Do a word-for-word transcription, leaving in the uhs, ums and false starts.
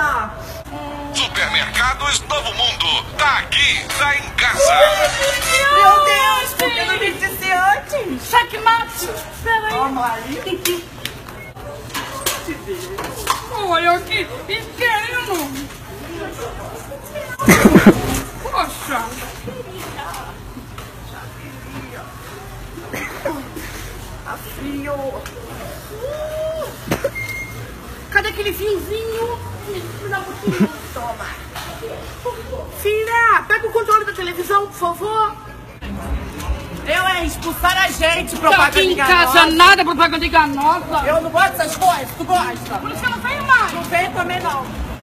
lá. Supermercados Novo Mundo, tá aqui, tá em casa. Meu Deus, por que não me disse antes? Checkmate, peraí. Ó, Mari. Tem que... Te vejo. Olha aqui, pequeno. Poxa. Tá frio. Cadê aquele fiozinho? Toma. Filha, pega o controle da televisão, por favor. Eu é expulsar a gente, propaganda tá enganosa. Aqui em casa nada propaganda enganosa. Eu não gosto dessas coisas, tu gosta? Por isso que eu não venho mais. Não venho também não.